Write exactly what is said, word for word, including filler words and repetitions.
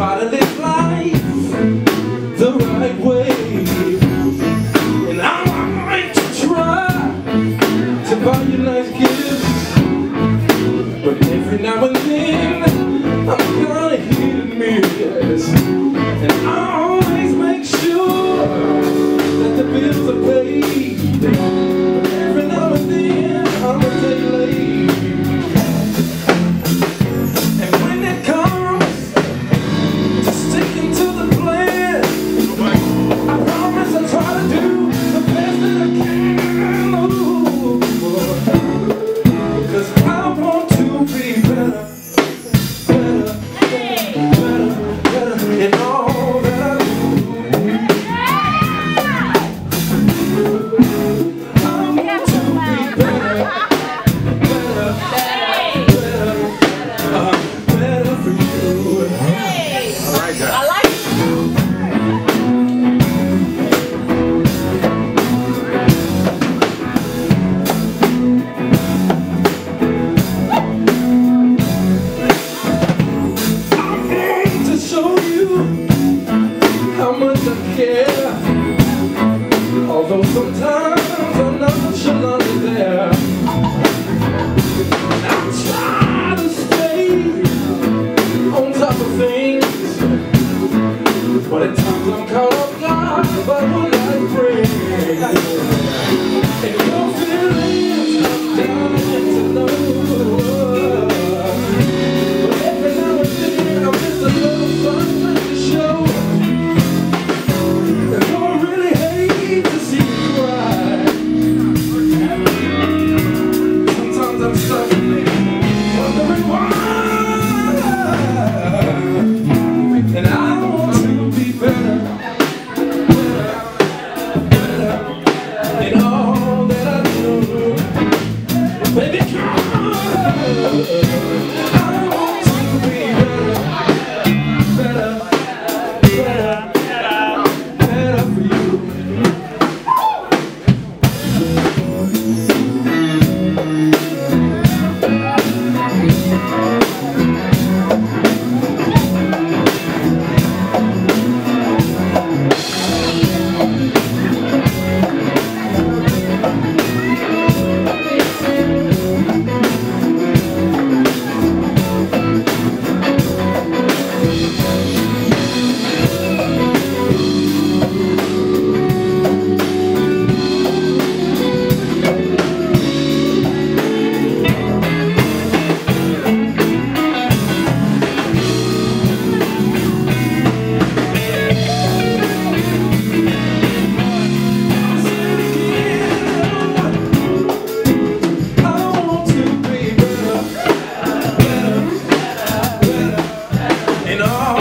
try to live life the right way, and I'm going to try to buy you nice gifts, but every now and then I'm gonna hit and miss, and I always make sure that the bills are paid, but every now and then I'm a day late. Although sometimes I'm nonchalant there, and I try to stay on top of things, but at times I'm caught up guard by what life brings. And your feelings I'm dying to know, but every now and then I miss a little something to show. No.